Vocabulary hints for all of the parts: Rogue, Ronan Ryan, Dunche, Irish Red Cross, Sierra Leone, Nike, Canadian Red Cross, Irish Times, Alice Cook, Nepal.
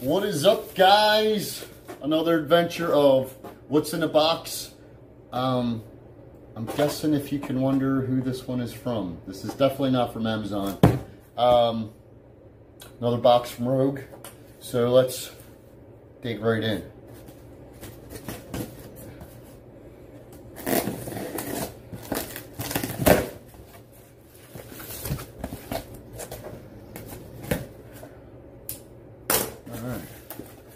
What is up, guys? Another adventure of What's in a Box. I'm guessing, if you can wonder who this one is from, this is definitely not from Amazon. Another box from Rogue. So let's dig right in.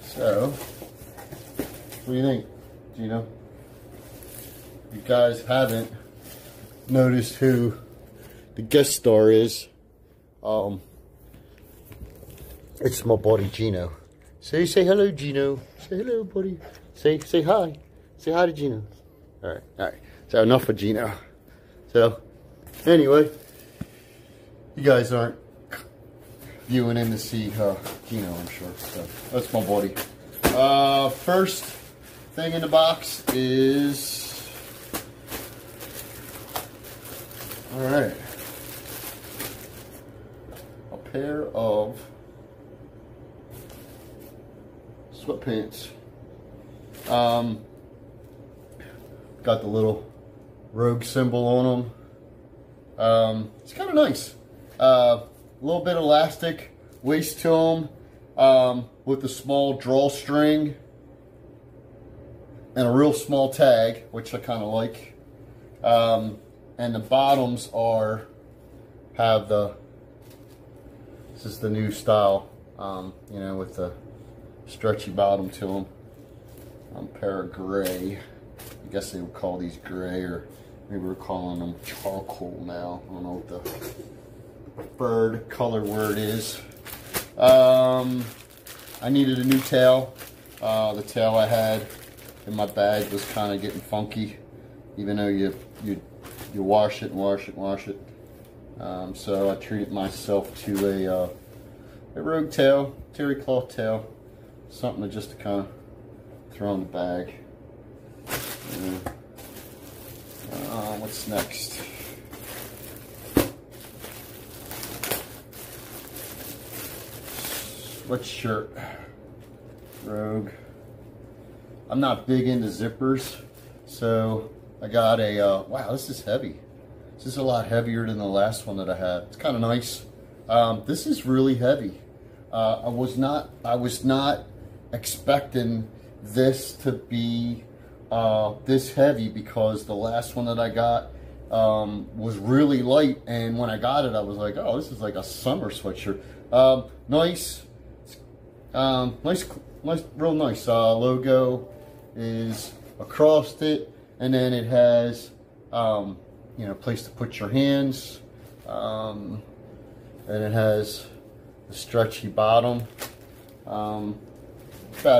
So, what do you think, Gino? If you guys haven't noticed who the guest star is, it's my buddy Gino. Say hello, Gino. Say hello, buddy. Say hi. Say hi to Gino. All right. So enough of Gino. So, anyway, you guys aren't viewing in to see Gino, I'm sure. So that's my buddy. First thing in the box is, all right, a pair of sweatpants. Got the little Rogue symbol on them. It's kind of nice. A little bit elastic waist to them, with a small drawstring and a real small tag, which I kind of like. And the bottoms have the, this is the new style, you know, with the stretchy bottom to them. A pair of gray. I guess they would call these gray, or maybe we're calling them charcoal now. I don't know what the preferred color word is. I needed a new tail. The tail I had in my bag was kind of getting funky, even though you wash it and wash it and wash it. So I treated myself to a Rogue tail, terry cloth tail, something just to kind of throw in the bag. What's next? Sweatshirt, Rogue. I'm not big into zippers, so I got a, wow, this is heavy. This is a lot heavier than the last one that I had. It's kind of nice. This is really heavy. I was not expecting this to be this heavy, because the last one that I got was really light, and when I got it, I was like, oh, this is like a summer sweatshirt. Nice. Nice, real nice. Logo is across it, and then it has, you know, place to put your hands, and it has a stretchy bottom. About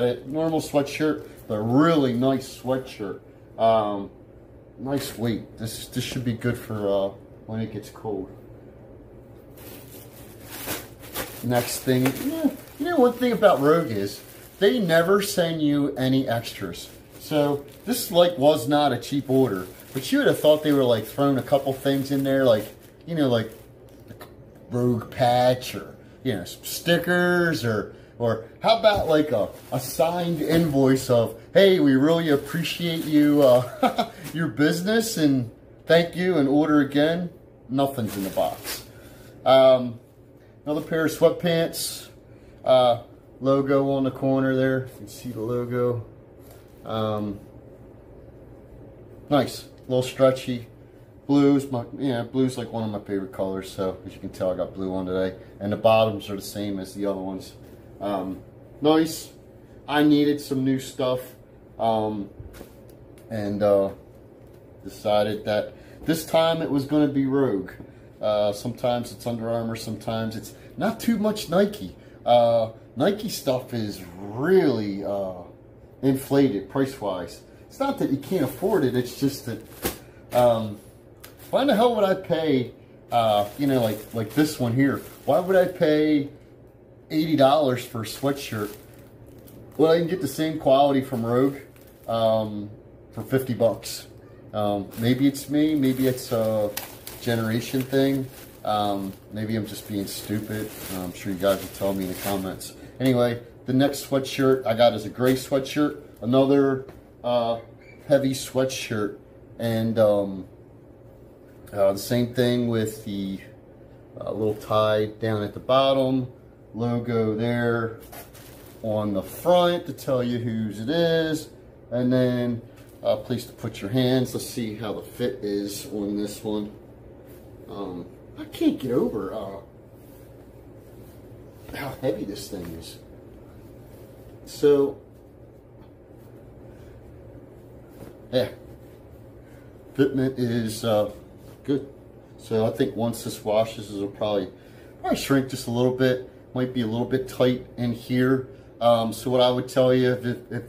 it, normal sweatshirt, but a really nice sweatshirt. Nice weight. This should be good for when it gets cold. Next thing, you know, one thing about Rogue is they never send you any extras. So this was not a cheap order, but you would have thought they were like throwing a couple things in there, like, you know, like Rogue patch, or, you know, some stickers, or how about like a signed invoice of, hey, we really appreciate you, your business, and thank you, and order again. Nothing's in the box. Another pair of sweatpants. Logo on the corner there. You can see the logo. Nice, a little stretchy. Blue's blue's like one of my favorite colors. So as you can tell, I got blue on today, and the bottoms are the same as the other ones. Nice. I needed some new stuff, and decided that this time it was going to be Rogue. Sometimes it's Under Armour, sometimes it's not too much Nike. Nike stuff is really inflated price-wise. It's not that you can't afford it, it's just that why the hell would I pay, you know, like this one here? Why would I pay $80 for a sweatshirt? Well, I can get the same quality from Rogue for 50 bucks. Maybe it's me, maybe it's generation thing. Maybe I'm just being stupid. I'm sure you guys will tell me in the comments. Anyway, The next sweatshirt I got is a gray sweatshirt, another heavy sweatshirt, and the same thing with the little tie down at the bottom, logo there on the front to tell you whose it is, and then a place to put your hands. Let's see how the fit is on this one. I can't get over how heavy this thing is. So, yeah, fitment is good. So I think once this washes, it'll probably shrink just a little bit. Might be a little bit tight in here. So what I would tell you, if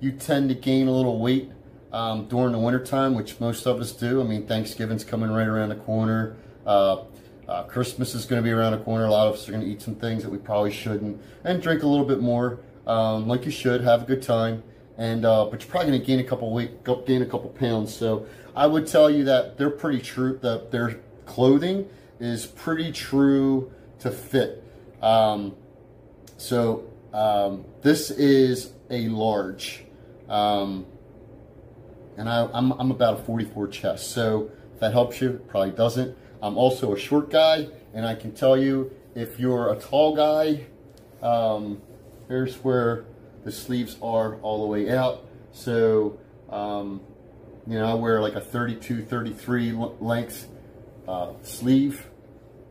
you tend to gain a little weight during the winter time, which most of us do. I mean, Thanksgiving's coming right around the corner. Christmas is going to be around the corner. A lot of us are going to eat some things that we probably shouldn't, and drink a little bit more. Like you should, have a good time, and but you're probably going to gain a couple pounds. So I would tell you that they're pretty true. That their clothing is pretty true to fit. This is a large, and I'm about a 44 chest. So if that helps you, it probably doesn't. I'm also a short guy, and I can tell you if you're a tall guy. Here's where the sleeves are all the way out. So, you know, I wear like a 32, 33 length sleeve.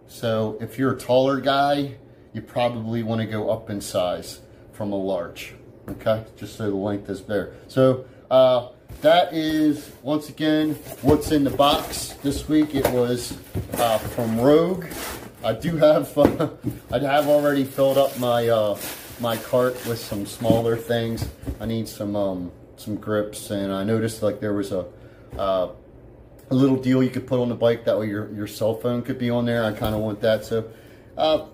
So if you're a taller guy, you probably want to go up in size from a large, okay? Just so the length is there. So that is, once again, what's in the box this week. It was from Rogue. I do have, I have already filled up my... my cart with some smaller things. I need some grips, and I noticed like there was a little deal you could put on the bike that way your cell phone could be on there. I kind of want that, so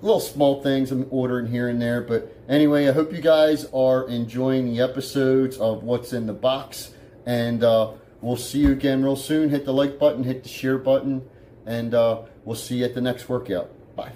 little small things I'm ordering here and there. But anyway, I hope you guys are enjoying the episodes of What's in the Box, and we'll see you again real soon. Hit the like button, hit the share button, and we'll see you at the next workout. Bye.